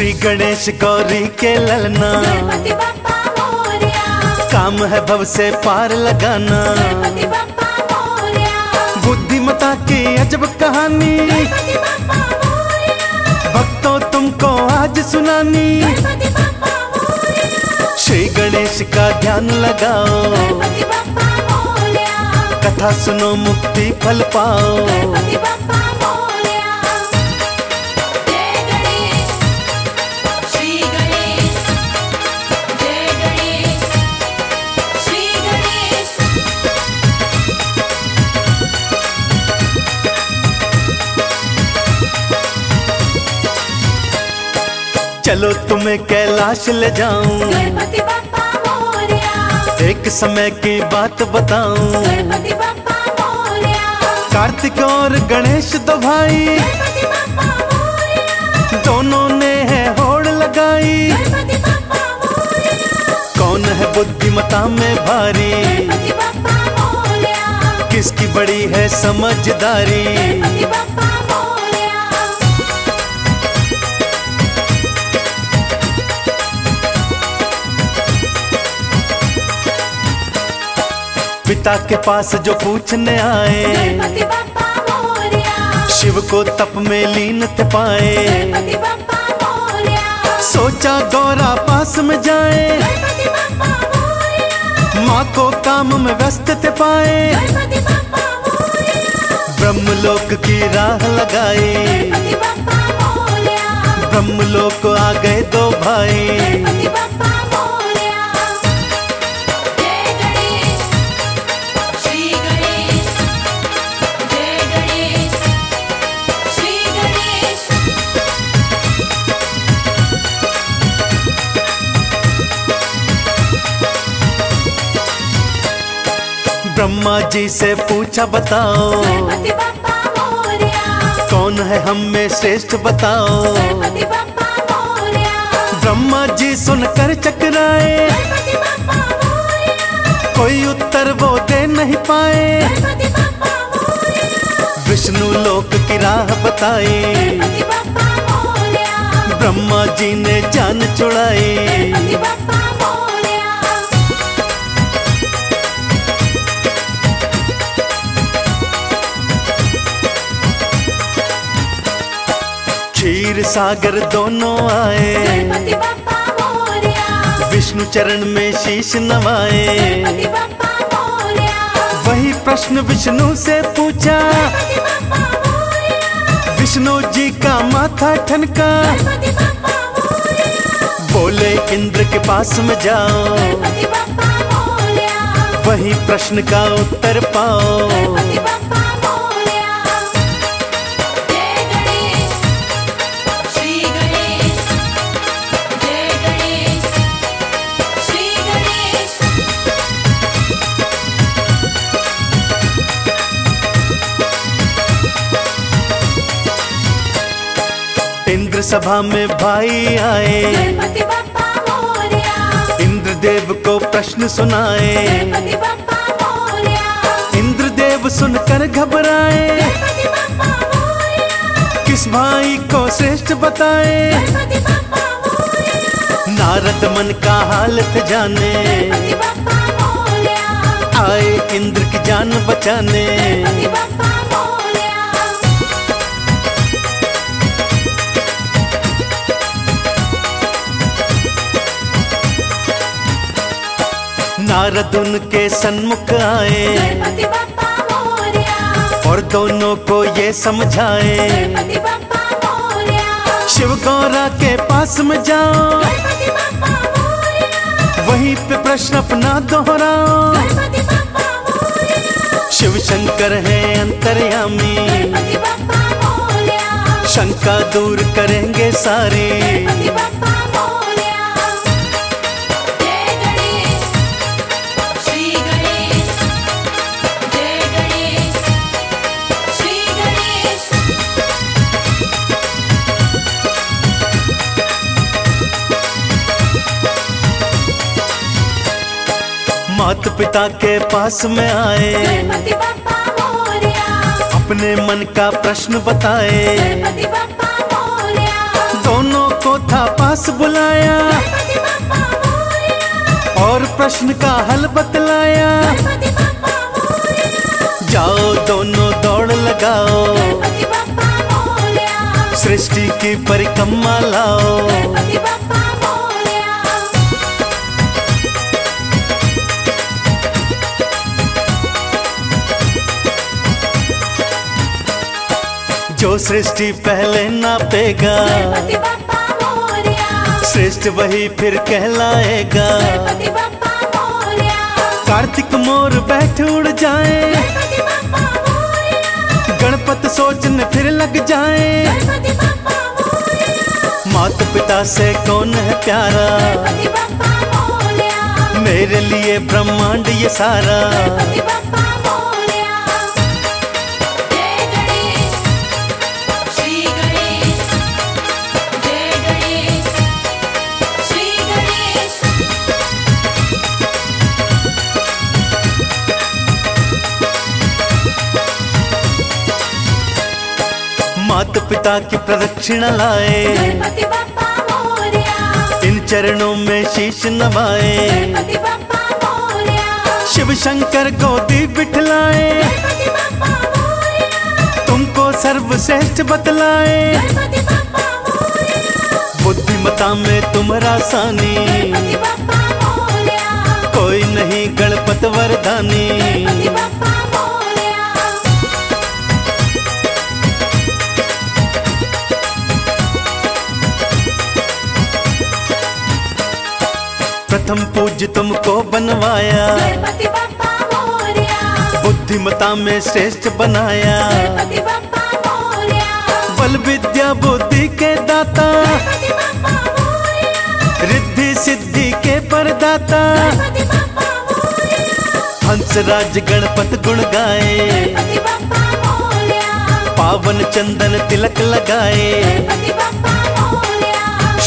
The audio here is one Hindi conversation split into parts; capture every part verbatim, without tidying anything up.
श्री गणेश गौरी के ललना, गणपति बप्पा मोरया, काम है भव से पार लगाना, गणपति बप्पा मोरया, बुद्धिमता की अजब कहानी, गणपति बप्पा मोरया, भक्तों तुमको आज सुनानी, गणपति बप्पा मोरया, श्री गणेश का ध्यान लगाओ, गणपति बप्पा मोरया, कथा सुनो मुक्ति फल पाओ, गणपति बप्पा चलो तुम्हें कैलाश ले जाऊं, गणपति बप्पा मोरया, एक समय की बात बताऊं, गणपति बप्पा मोरया, कार्तिक और गणेश दो भाई, गणपति बप्पा मोरया, दोनों ने है होड़ लगाई, गणपति बप्पा मोरया, कौन है बुद्धिमता में भारी, गणपति बप्पा मोरया, किसकी बड़ी है समझदारी, गणपति बप्पा पिता के पास जो पूछने आए, गणपति बप्पा मोरया, शिव को तप में लीन थे पाए, गणपति बप्पा मोरया, सोचा गौरा पास में जाए, गणपति बप्पा मोरया, माँ को काम में व्यस्त थे पाए, गणपति बप्पा मोरया, ब्रह्मलोक की राह लगाई, गणपति बप्पा मोरया, ब्रह्मलोक को आ गए दो भाई, गणपति बप्पा मोरया। ब्रह्मा जी से पूछा बताओ, गणपति बप्पा मोरया, कौन है हम में श्रेष्ठ बताओ, गणपति बप्पा मोरया, ब्रह्मा जी सुनकर चकराए, गणपति बप्पा मोरया, कोई उत्तर वो दे नहीं पाए, गणपति बप्पा मोरया, विष्णु लोक की राह बताई, गणपति बप्पा मोरया, ब्रह्मा जी ने जान छुड़ाई, गणपति बप्पा मोरया। क्षीर सागर दोनों आए, गणपति बप्पा मोरया, विष्णु चरण में शीश नवाए, गणपति बप्पा मोरया, वही प्रश्न विष्णु से पूछा, गणपति बप्पा मोरया, विष्णु जी का माथा ठनका, गणपति बप्पा मोरया, बोले इंद्र के पास में जाओ, गणपति बप्पा मोरया, वही प्रश्न का उत्तर पाओ, गणपति बप्पा सभा में भाई आए, गणपति बप्पा मोरया, इंद्रदेव को प्रश्न सुनाए, गणपति बप्पा मोरया, इंद्रदेव सुनकर घबराए, गणपति बप्पा मोरया, किस भाई को श्रेष्ठ बताए, गणपति बप्पा मोरया, नारद मन का हालत जाने, गणपति बप्पा मोरया, आए इंद्र की जान बचाने, गणपति बप्पा मोरया। नारद उनके सन्मुख आए, गणपति बप्पा मोरया, और दोनों को ये समझाए, गणपति बप्पा मोरया, शिव गौरा के पास में जाओ, गणपति बप्पा मोरया, वहीं पे प्रश्न अपना दोहराओ, गणपति बप्पा मोरया, शिव शंकर है अंतर्यामी, गणपति बप्पा मोरया, शंका दूर करेंगे सारे, गणपति बप्पा मोरया। मात पिता के पास में आए, गणपति बप्पा मोरया, अपने मन का प्रश्न बताए, गणपति बप्पा मोरया, दोनों को को था पास बुलाया और प्रश्न का हल बतलाया। जाओ दोनों दौड़ लगाओ, सृष्टि की परिक्रमा लाओ। जो सृष्टि पहले नापेगा, श्रेष्ठ वही फिर कहलाएगा। कार्तिक मोर बैठ उड़ जाए, गणपत सोचने फिर लग जाए। माता पिता से कौन है प्यारा, मेरे लिए ब्रह्मांड ये सारा। माता पिता की प्रदक्षिणा लाए, इन चरणों में शीश नवाए। शिव शंकर गोदी बिठलाए, तुमको सर्वश्रेष्ठ बतलाए। बुद्धिमता में तुम्हारा सानी, कोई नहीं गणपत वरदानी। प्रथम पूज तुमको बनवाया, बुद्धिमता में श्रेष्ठ बनाया। बल विद्या बुद्धि के दाता, रिद्धि सिद्धि के परदाता। हंसराज गणपत गुण गाए, पावन चंदन तिलक लगाए।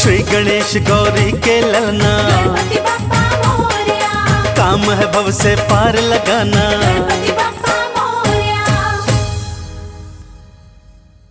श्री गणेश गौरी के ललना, काम है भव से पार लगाना।